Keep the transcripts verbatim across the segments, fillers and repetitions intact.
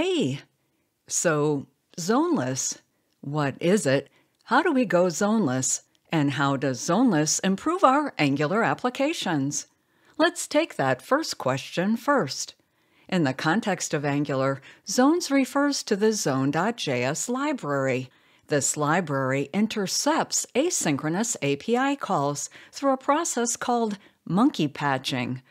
Hey, so zoneless, what is it? How do we go zoneless? And how does zoneless improve our Angular applications? Let's take that first question first. In the context of Angular, zones refers to the zone.js library. This library intercepts asynchronous A P I calls through a process called monkey patching.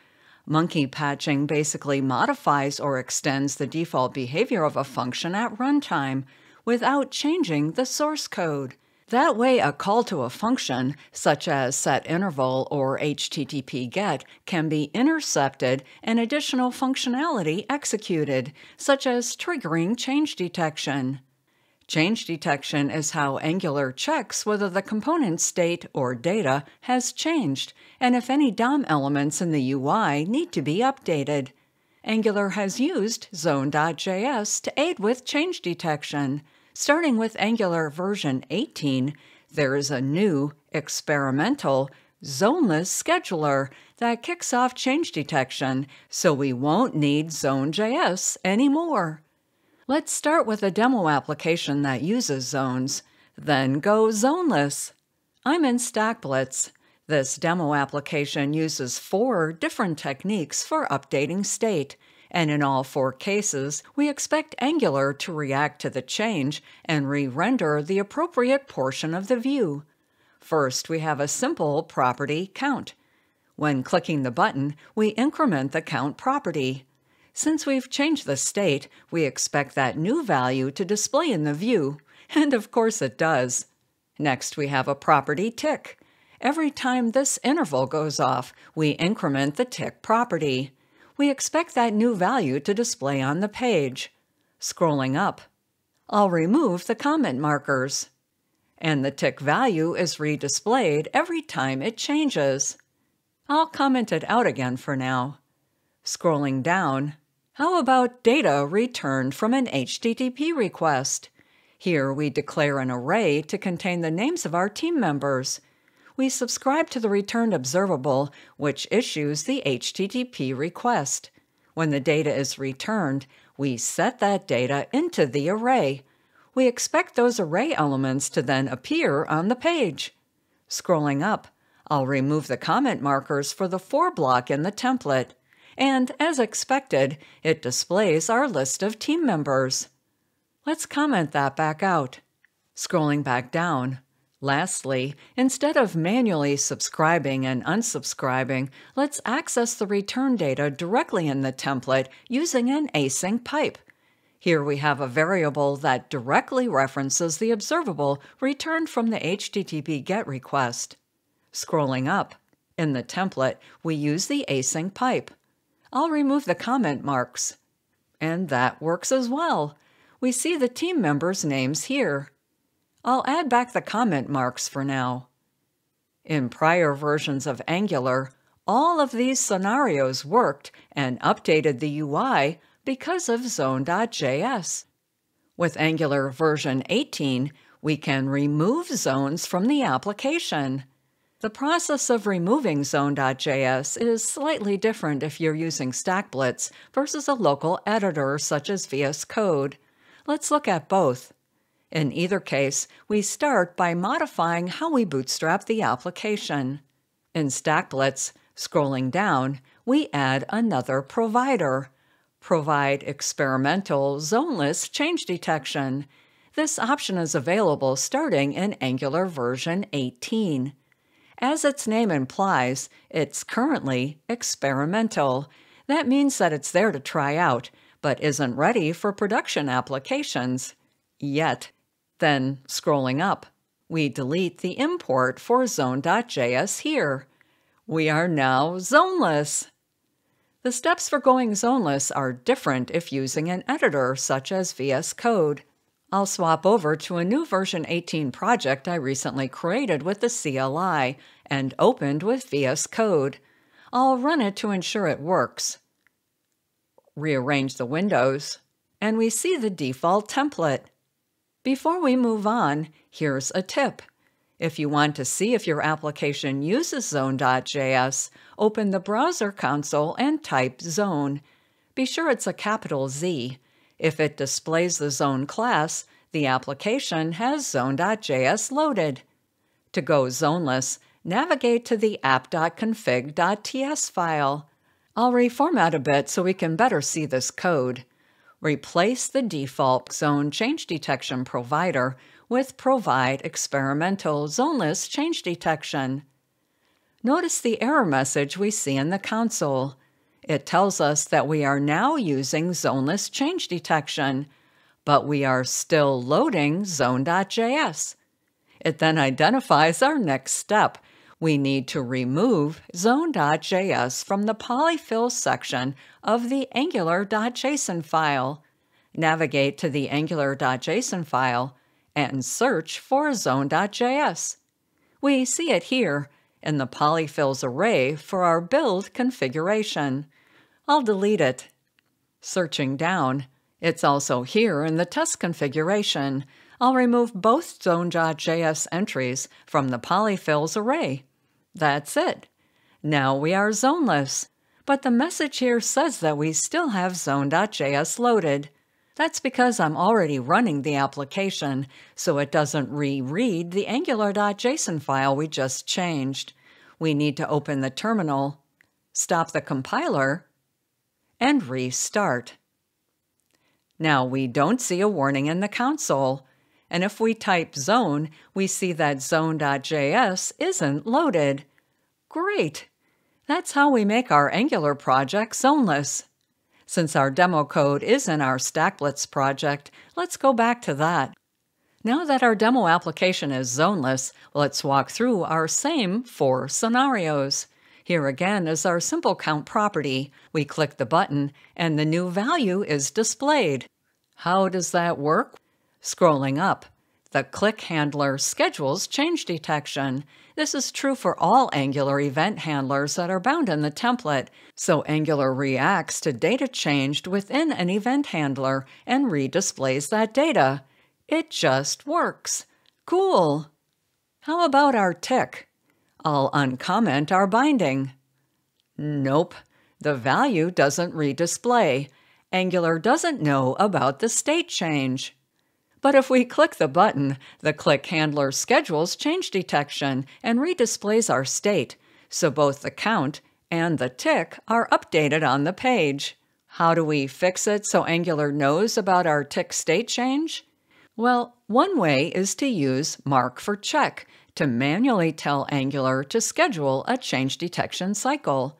Monkey patching basically modifies or extends the default behavior of a function at runtime without changing the source code. That way, a call to a function, such as setInterval or H T T P get, can be intercepted and additional functionality executed, such as triggering change detection. Change detection is how Angular checks whether the component state or data has changed, and if any D O M elements in the U I need to be updated. Angular has used zone.js to aid with change detection. Starting with Angular version eighteen, there is a new, experimental, zoneless scheduler that kicks off change detection, so we won't need Zone.js anymore. Let's start with a demo application that uses zones, then go zoneless. I'm in StackBlitz. This demo application uses four different techniques for updating state. And in all four cases, we expect Angular to react to the change and re-render the appropriate portion of the view. First, we have a simple property count. When clicking the button, we increment the count property. Since we've changed the state, we expect that new value to display in the view, and of course it does. Next, we have a property tick. Every time this interval goes off, we increment the tick property. We expect that new value to display on the page. Scrolling up, I'll remove the comment markers. And the tick value is redisplayed every time it changes. I'll comment it out again for now. Scrolling down, how about data returned from an H T T P request? Here we declare an array to contain the names of our team members. We subscribe to the returned observable, which issues the H T T P request. When the data is returned, we set that data into the array. We expect those array elements to then appear on the page. Scrolling up, I'll remove the comment markers for the for block in the template. And as expected, it displays our list of team members. Let's comment that back out. Scrolling back down. Lastly, instead of manually subscribing and unsubscribing, let's access the return data directly in the template using an async pipe. Here we have a variable that directly references the observable returned from the H T T P GET request. Scrolling up, in the template, we use the async pipe. I'll remove the comment marks. And that works as well. We see the team members' names here. I'll add back the comment marks for now. In prior versions of Angular, all of these scenarios worked and updated the U I because of zone.js. With Angular version eighteen, we can remove zones from the application. The process of removing zone.js is slightly different if you're using StackBlitz versus a local editor such as V S Code. Let's look at both. In either case, we start by modifying how we bootstrap the application. In StackBlitz, scrolling down, we add another provider, provideExperimentalZonelessChangeDetection. This option is available starting in Angular version eighteen. As its name implies, it's currently experimental. That means that it's there to try out, but isn't ready for production applications yet. Then, scrolling up, we delete the import for zone.js here. We are now zoneless. The steps for going zoneless are different if using an editor such as V S Code. I'll swap over to a new version eighteen project I recently created with the C L I and opened with V S Code. I'll run it to ensure it works. Rearrange the windows, and we see the default template. Before we move on, here's a tip. If you want to see if your application uses zone.js, open the browser console and type zone. Be sure it's a capital Z. If it displays the zone class, the application has zone.js loaded. To go zoneless, navigate to the app.config.ts file. I'll reformat a bit so we can better see this code. Replace the default zone change detection provider with provideExperimentalZonelessChangeDetection. Notice the error message we see in the console. It tells us that we are now using zoneless change detection, but we are still loading zone.js. It then identifies our next step. We need to remove zone.js from the polyfills section of the angular.json file. Navigate to the angular.json file and search for zone.js. We see it here in the polyfills array for our build configuration. I'll delete it. Searching down, it's also here in the test configuration. I'll remove both zone.js entries from the polyfills array. That's it. Now we are zoneless, but the message here says that we still have zone.js loaded. That's because I'm already running the application, so it doesn't reread the angular.json file we just changed. We need to open the terminal, stop the compiler, and restart. Now we don't see a warning in the console. And if we type zone, we see that zone.js isn't loaded. Great! That's how we make our Angular project zoneless. Since our demo code is in our StackBlitz project, let's go back to that. Now that our demo application is zoneless, let's walk through our same four scenarios. Here again is our simple count property. We click the button, and the new value is displayed. How does that work? Scrolling up, the click handler schedules change detection. This is true for all Angular event handlers that are bound in the template, so Angular reacts to data changed within an event handler and redisplays that data. It just works. Cool! How about our tick? I'll uncomment our binding. Nope, the value doesn't redisplay. Angular doesn't know about the state change. But if we click the button, the click handler schedules change detection and redisplays our state, so both the count and the tick are updated on the page. How do we fix it so Angular knows about our tick state change? Well, one way is to use markForCheck to manually tell Angular to schedule a change detection cycle.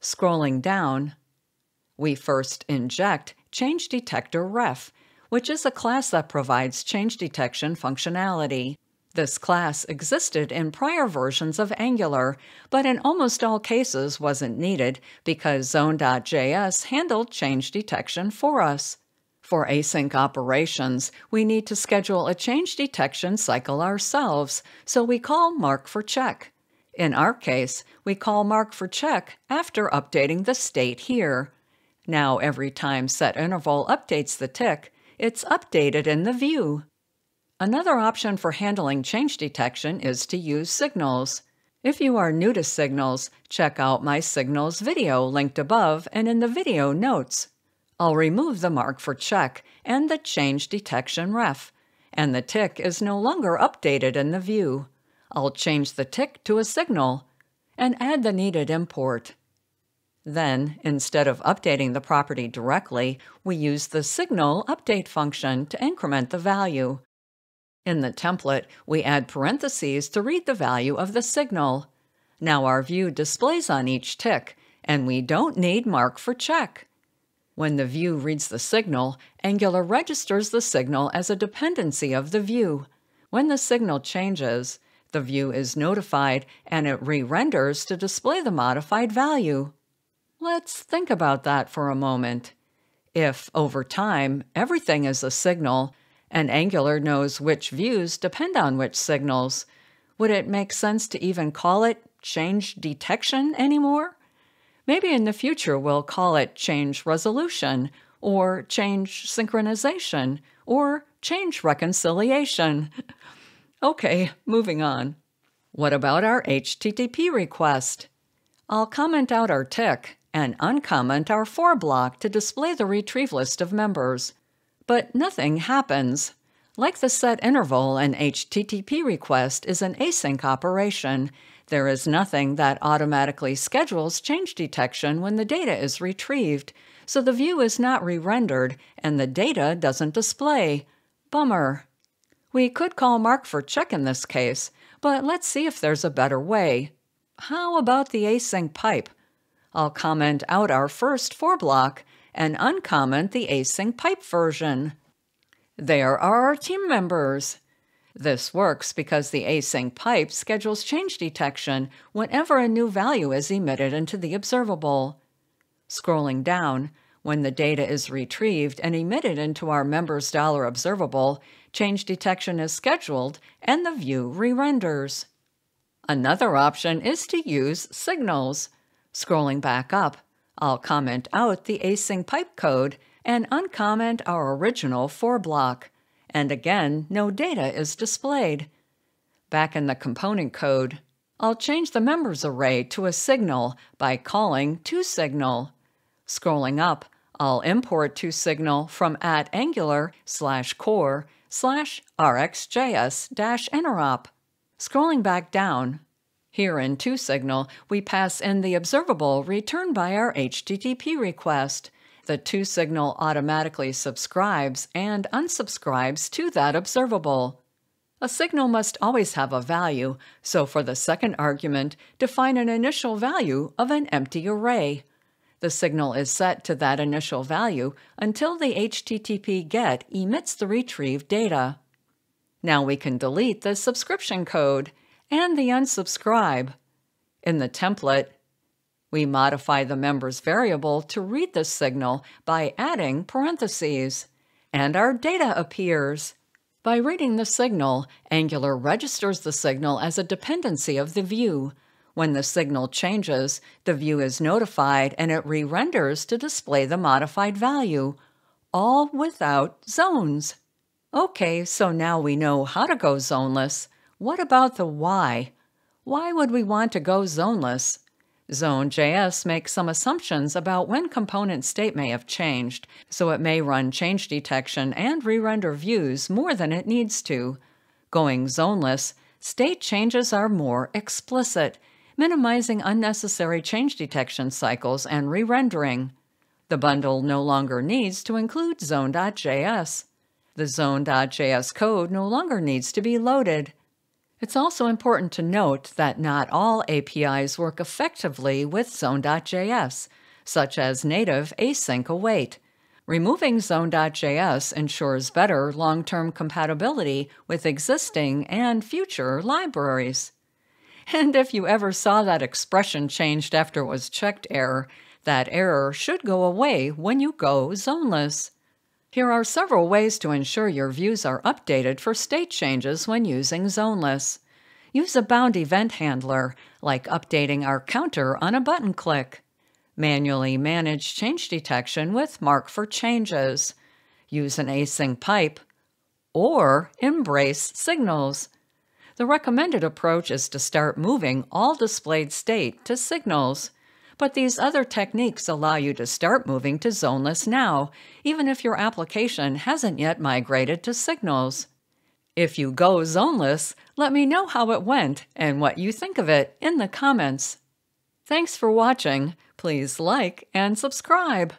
Scrolling down, we first inject ChangeDetectorRef, which is a class that provides change detection functionality. This class existed in prior versions of Angular, but in almost all cases wasn't needed because zone.js handled change detection for us. For async operations, we need to schedule a change detection cycle ourselves, so we call markForCheck. In our case, we call markForCheck after updating the state here. Now every time setInterval updates the tick, it's updated in the view. Another option for handling change detection is to use signals. If you are new to signals, check out my signals video linked above and in the video notes. I'll remove the markForCheck and the ChangeDetectorRef, and the tick is no longer updated in the view. I'll change the tick to a signal and add the needed import. Then, instead of updating the property directly, we use the signal update function to increment the value. In the template, we add parentheses to read the value of the signal. Now our view displays on each tick, and we don't need markForCheck. When the view reads the signal, Angular registers the signal as a dependency of the view. When the signal changes, the view is notified and it re-renders to display the modified value. Let's think about that for a moment. If, over time, everything is a signal, and Angular knows which views depend on which signals, would it make sense to even call it change detection anymore? Maybe in the future we'll call it change resolution, or change synchronization, or change reconciliation. Okay, moving on. What about our H T T P request? I'll comment out our tick and uncomment our for block to display the retrieve list of members. but nothing happens. Like the setInterval, an H T T P request is an async operation. There is nothing that automatically schedules change detection when the data is retrieved, so the view is not re-rendered and the data doesn't display. Bummer. We could call markForCheck in this case, but let's see if there's a better way. How about the async pipe? I'll comment out our first for block and uncomment the async pipe version. There are our team members. This works because the async pipe schedules change detection whenever a new value is emitted into the observable. Scrolling down, when the data is retrieved and emitted into our member's dollar observable, change detection is scheduled and the view re-renders. Another option is to use signals. Scrolling back up, I'll comment out the async pipe code and uncomment our original for block. And again, no data is displayed. Back in the component code, I'll change the members array to a signal by calling toSignal. Scrolling up, I'll import toSignal from at angular slash core slash rxjs-interop. Scrolling back down, here in toSignal, we pass in the observable returned by our H T T P request. The toSignal automatically subscribes and unsubscribes to that observable. A signal must always have a value, so for the second argument, define an initial value of an empty array. The signal is set to that initial value until the H T T P GET emits the retrieved data. Now we can delete the subscription code and the unsubscribe. In the template, we modify the member's variable to read the signal by adding parentheses, and our data appears. By reading the signal, Angular registers the signal as a dependency of the view. When the signal changes, the view is notified and it re-renders to display the modified value, all without zones. Okay, so now we know how to go zoneless. What about the why? Why would we want to go zoneless? Zone.js makes some assumptions about when component state may have changed, so it may run change detection and re-render views more than it needs to. Going zoneless, state changes are more explicit, minimizing unnecessary change detection cycles and re-rendering. The bundle no longer needs to include zone.js. The zone.js code no longer needs to be loaded. It's also important to note that not all A P Is work effectively with zone.js, such as native async await. Removing zone.js ensures better long-term compatibility with existing and future libraries. And if you ever saw that expression changed after it was checked error, that error should go away when you go zoneless. Here are several ways to ensure your views are updated for state changes when using zoneless. Use a bound event handler, like updating our counter on a button click. Manually manage change detection with markForChanges. Use an async pipe, or embrace signals. The recommended approach is to start moving all displayed state to signals. But these other techniques allow you to start moving to zoneless now, even if your application hasn't yet migrated to signals. If you go zoneless, let me know how it went and what you think of it in the comments. Thanks for watching. Please like and subscribe.